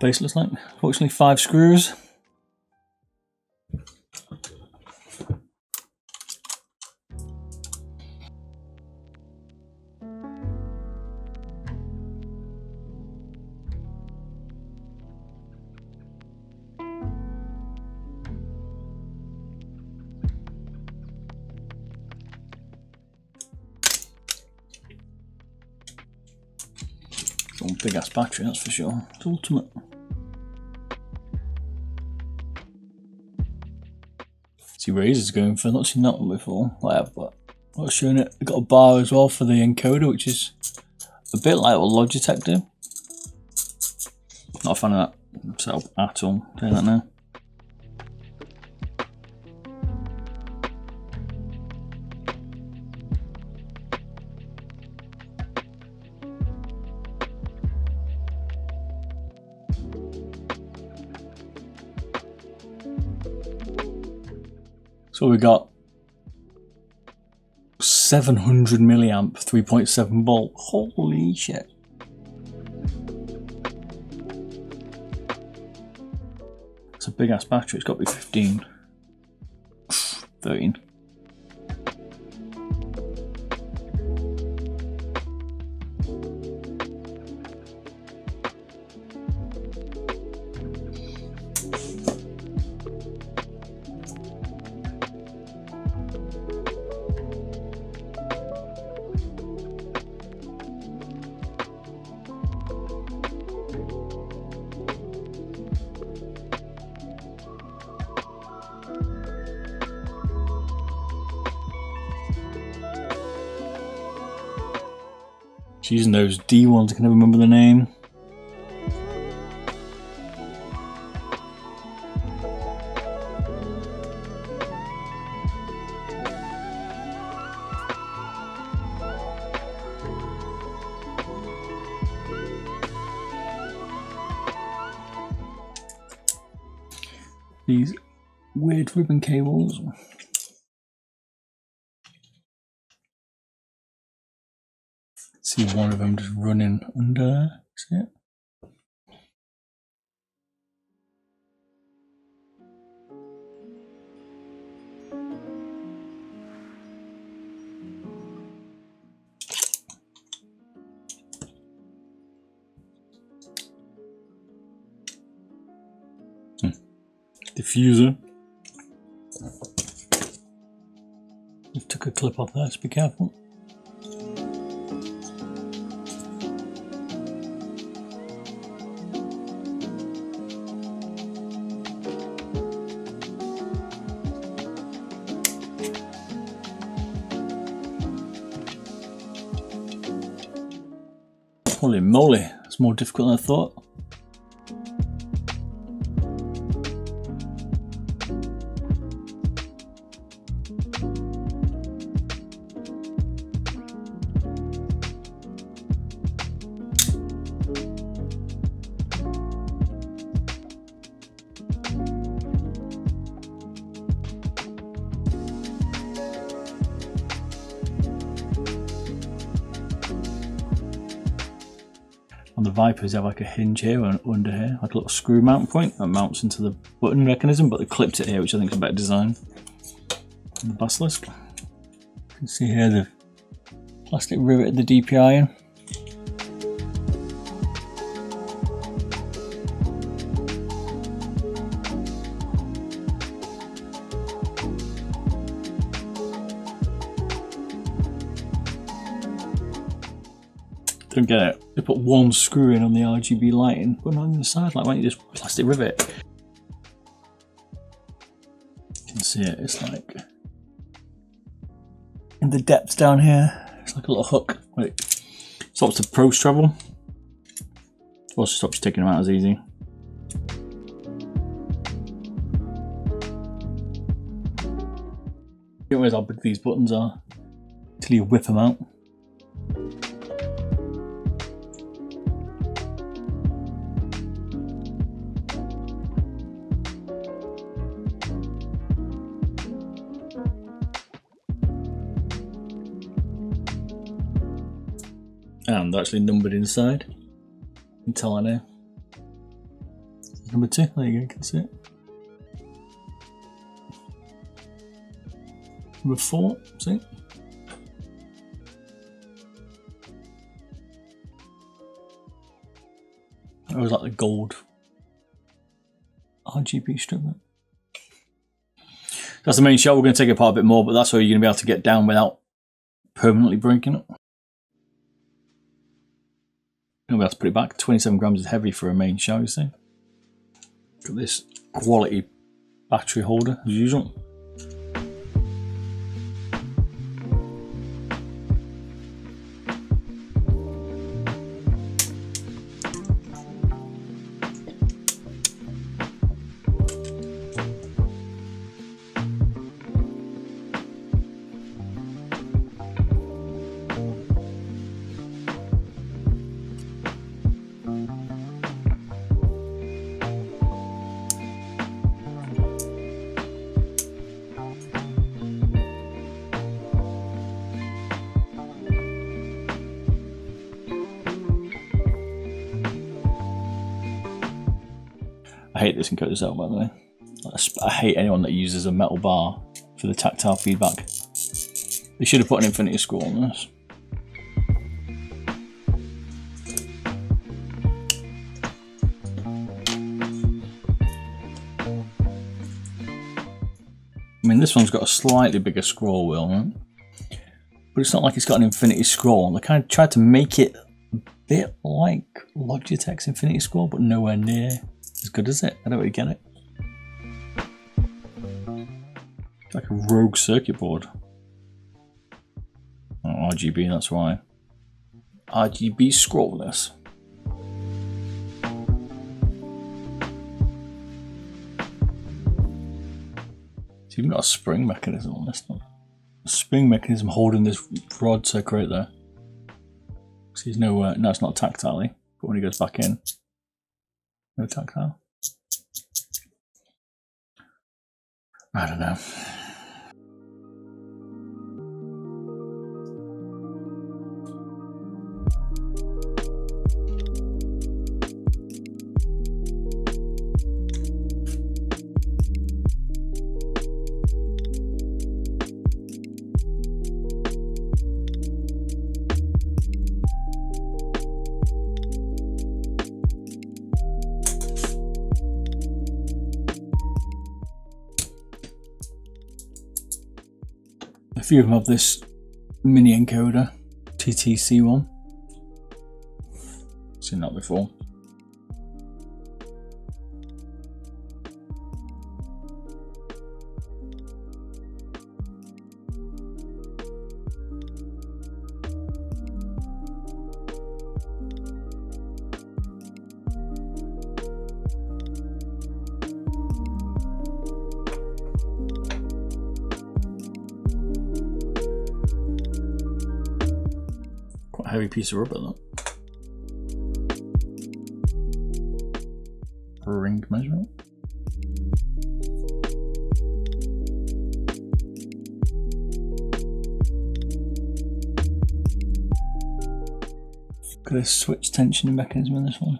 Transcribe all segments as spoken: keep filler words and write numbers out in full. base looks like. Fortunately, five screws. Big ass battery, that's for sure. It's ultimate. See, Razer's going for, I've not seen that one before. I have, but I'm not showing it. I've got a bar as well for the encoder, which is a bit like what Logitech do. Not a fan of that setup at all. I'm doing that now. So we got seven hundred milliamp, three point seven volt. Holy shit. It's a big ass battery, it's got to be fifteen. thirteen. Using those D ones, I can never remember the name. These weird ribbon cables. See one of them just running under. See it? Hmm. Diffuser. I've took a clip off that, so be careful. Holy moly, it's more difficult than I thought. On the Vipers, they have like a hinge here and under here, like a little screw mount point that mounts into the button mechanism, but they clipped it here, which I think is a better design. And the Basilisk, you can see here the plastic rivet, the D P I in. Don't get it. They put one screw in on the R G B lighting, but not on the side. Like, why don't you just plastic rivet? You can see it. It's like in the depths down here. It's like a little hook. It stops the probes travel. Also stops you taking them out as easy. You don't realize how big these buttons are until you whip them out. And actually numbered inside. You can tell I know. Number two, there you go, you can see it. Number four, see? I always like the gold R G B strip there. That's the main shell. We're going to take it apart a bit more, but that's where you're going to be able to get down without permanently breaking it. You're going to be able to put it back. twenty-seven grams is heavy for a main shell, you see. Got this quality battery holder, as usual. I hate this in Coda Cell, by the way. I hate anyone that uses a metal bar for the tactile feedback. They should have put an infinity scroll on this. I mean, this one's got a slightly bigger scroll wheel, right? But it's not like it's got an infinity scroll. They kind of tried to make it a bit like Logitech's infinity scroll, but nowhere near as good as it. I don't really get it. It's like a rogue circuit board. Oh, R G B, that's why. R G B scrollless. It's even got a spring mechanism on this one. A spring mechanism holding this rod circuit right there. See, there's no, uh, no, it's not tactile, but when it goes back in, no tactile. I don't know. A few of them have this mini encoder, T T C one. Seen that before. Heavy piece of rubber, though. Ring measurement. Got a switch tension mechanism in this one.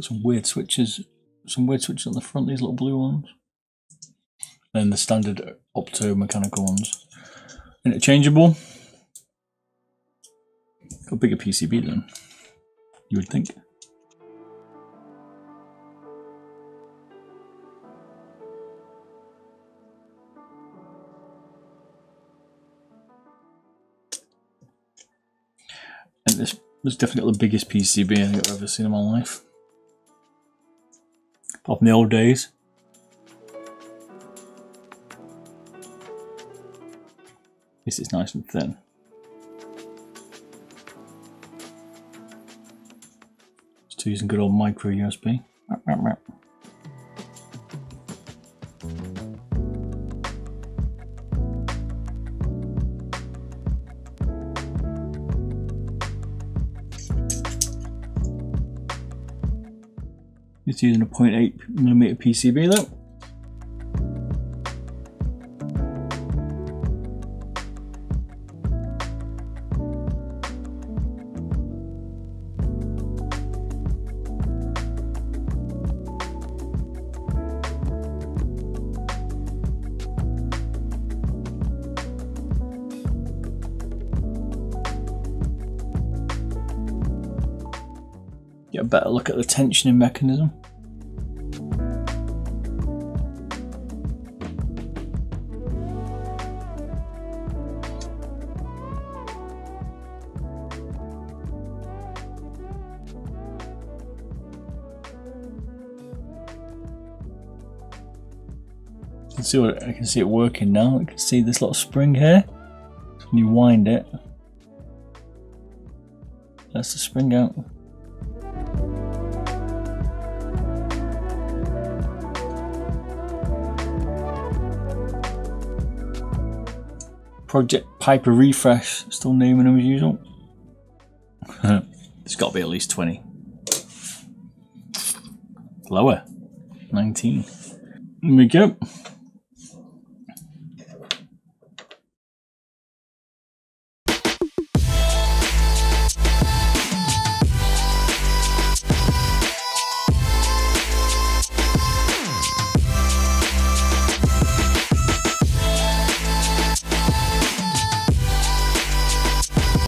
Some weird switches, some weird switches on the front, these little blue ones. Then the standard opto-mechanical ones. Interchangeable. Got a bigger P C B then, you would think. And this was definitely the biggest P C B I think I've ever seen in my life. Up in the old days. This is nice and thin. Still using good old micro U S B. Just using a zero point eight millimeter P C B though. Get a better look at the tensioning mechanism. You can see what I can see it working now. I can see this little spring here. So when you wind it, that's the spring out. Project Piper Refresh, still naming them as usual. It's got to be at least twenty. Lower, nineteen. There we go.